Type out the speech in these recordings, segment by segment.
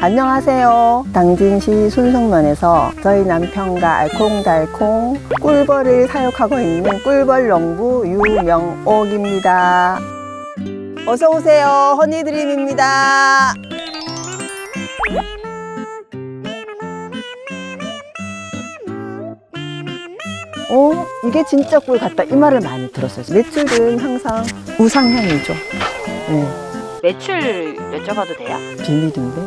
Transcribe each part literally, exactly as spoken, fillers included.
안녕하세요. 당진시 순성면에서 저희 남편과 알콩달콩 꿀벌을 사육하고 있는 꿀벌농부 유명옥입니다. 어서오세요. 허니드림입니다. 어? 이게 진짜 꿀 같다, 이 말을 많이 들었어요. 매출은 항상 우상향이죠. 네. 매출 여쭤봐도 돼요? 비밀인데?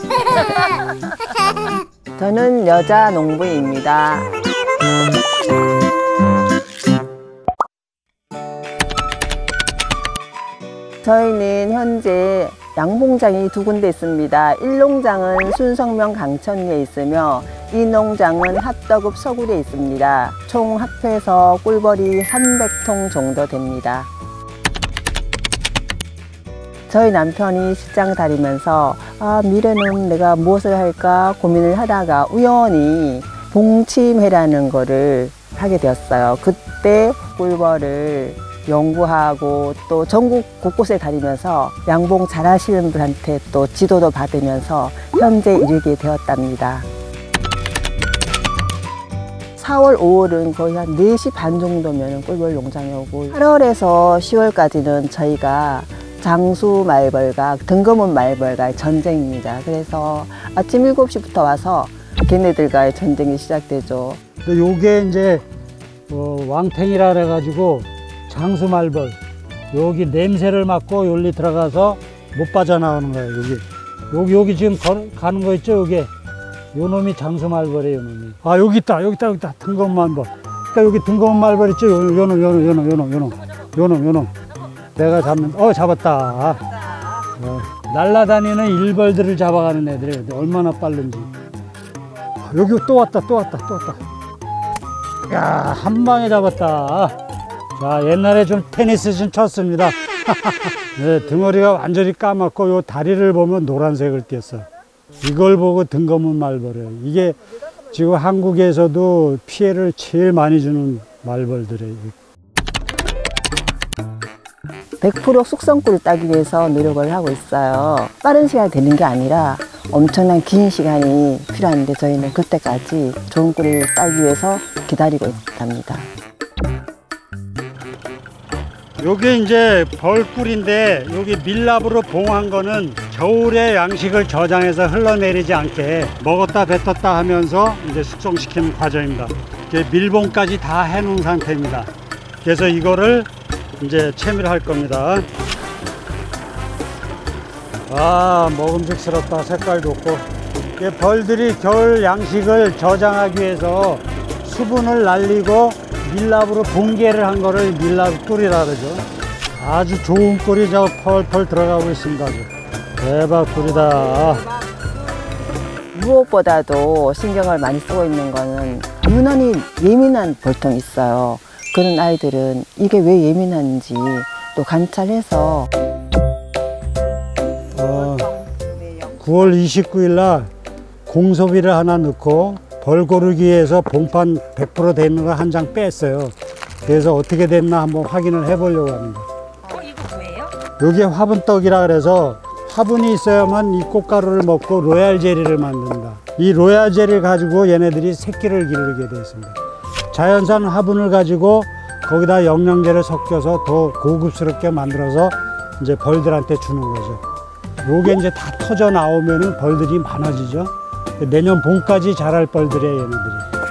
저는 여자 농부입니다. 저희는 현재 양봉장이 두 군데 있습니다. 일 농장은 순성면 강천리에 있으며 이 농장은 합덕읍 서구리에 있습니다. 총 합해서 꿀벌이 삼백 통 정도 됩니다. 저희 남편이 직장 다니면서 아, 미래는 내가 무엇을 할까 고민을 하다가 우연히 봉침회라는 거를 하게 되었어요. 그때 꿀벌을 연구하고 또 전국 곳곳에 다니면서 양봉 잘하시는 분한테 또 지도도 받으면서 현재 이르게 되었답니다. 사월, 오월은 거의 한 네 시 반 정도면 꿀벌 농장에 오고 팔월에서 시월까지는 저희가 장수 말벌과 등검은 말벌과의 전쟁입니다. 그래서 아침 일곱 시부터 와서 걔네들과의 전쟁이 시작되죠. 요게 이제 어, 왕탱이라 그래가지고 장수 말벌 여기 냄새를 맡고 여기 들어가서 못 빠져나오는 거예요. 여기 여기, 여기 지금 걸, 가는 거 있죠. 여기 요 놈이 장수 말벌이에요. 요 놈이. 아 여기 있다 여기 있다 여기 있다 등검은 말벌. 그러니까 여기 등검은 말벌 있죠. 요 놈 요 놈 요 놈 요 놈 요 놈 요 놈 요 놈. 내가 잡는, 어 잡았다. 어, 날라다니는 일벌들을 잡아가는 애들이 얼마나 빠른지. 여기 또 왔다 또 왔다 또 왔다. 야, 한 방에 잡았다. 자, 옛날에 좀 테니스 좀 쳤습니다. 네, 등어리가 완전히 까맣고 요 다리를 보면 노란색을 띄었어. 이걸 보고 등검은 말벌이에요. 이게 지금 한국에서도 피해를 제일 많이 주는 말벌들이에요. 백 퍼센트 숙성꿀을 따기 위해서 노력을 하고 있어요. 빠른 시간이 되는 게 아니라 엄청난 긴 시간이 필요한데 저희는 그때까지 좋은 꿀을 따기 위해서 기다리고 있답니다. 요게 이제 벌꿀인데 여기 밀랍으로 봉한 거는 겨울에 양식을 저장해서 흘러내리지 않게 먹었다 뱉었다 하면서 이제 숙성시키는 과정입니다. 이제 밀봉까지 다 해놓은 상태입니다. 그래서 이거를 이제 채밀을 할 겁니다. 아, 먹음직스럽다. 색깔 좋고. 벌들이 겨울 양식을 저장하기 위해서 수분을 날리고 밀랍으로 붕괴를 한 거를 밀랍꿀이라 그러죠. 아주 좋은 꿀이 저 펄펄 들어가고 있습니다. 대박 꿀이다. 무엇보다도 신경을 많이 쓰고 있는 거는 유난히 예민한 벌통이 있어요. 그런 아이들은 이게 왜 예민한지 또 관찰해서 어, 구월 이십구일 날 공소비를 하나 넣고 벌 고르기 위해서 봉판 백 퍼센트 돼 있는 걸 한 장 뺐어요. 그래서 어떻게 됐나 한번 확인을 해보려고 합니다. 어, 이거 뭐예요? 여기에 화분떡이라 그래서 화분이 있어야만 이 꽃가루를 먹고 로얄젤리를 만듭니다. 이 로얄젤리를 가지고 얘네들이 새끼를 기르게 되어 있습니다. 자연산 화분을 가지고 거기다 영양제를 섞여서 더 고급스럽게 만들어서 이제 벌들한테 주는 거죠. 요게 이제 다 터져 나오면은 벌들이 많아지죠. 내년 봄까지 자랄 벌들이에요, 얘네들이.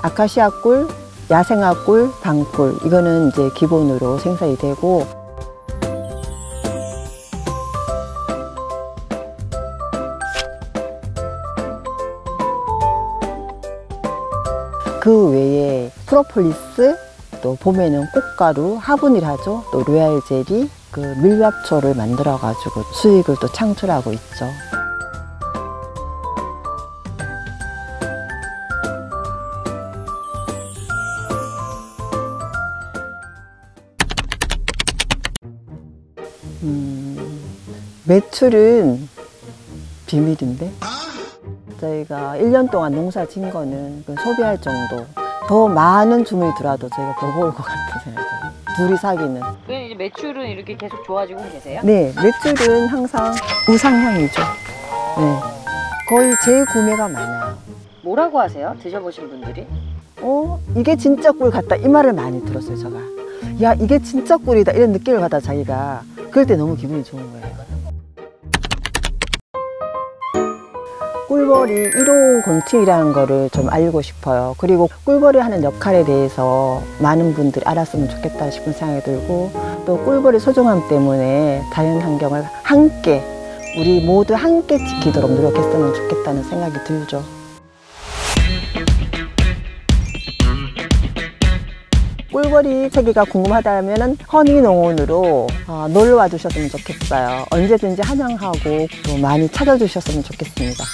아카시아 꿀, 야생화 꿀, 방꿀 이거는 이제 기본으로 생산이 되고. 그 외에 프로폴리스, 또 봄에는 꽃가루, 화분을 하죠. 또 로얄젤리, 그 밀랍초를 만들어가지고 수익을 또 창출하고 있죠. 음, 매출은 비밀인데? 저희가 일 년 동안 농사 진 거는 소비할 정도. 더 많은 주문이 들어와도 저희가 버거울 것 같아요. 둘이 사귀는. 매출은 이렇게 계속 좋아지고 계세요? 네, 매출은 항상 우상향이죠. 네, 거의 재구매가 많아요. 뭐라고 하세요? 드셔보신 분들이? 어, 이게 진짜 꿀 같다, 이 말을 많이 들었어요, 제가. 야, 이게 진짜 꿀이다, 이런 느낌을 받아, 자기가. 그럴 때 너무 기분이 좋은 거예요. 꿀벌이 일 호 곤충이라는 거를 좀 알리고 싶어요. 그리고 꿀벌이 하는 역할에 대해서 많은 분들이 알았으면 좋겠다 싶은 생각이 들고, 또 꿀벌의 소중함 때문에 자연 환경을 함께, 우리 모두 함께 지키도록 노력했으면 좋겠다는 생각이 들죠. 꿀벌이 세계가 궁금하다면 허니농원으로 어, 놀러와 주셨으면 좋겠어요. 언제든지 환영하고 또 많이 찾아주셨으면 좋겠습니다.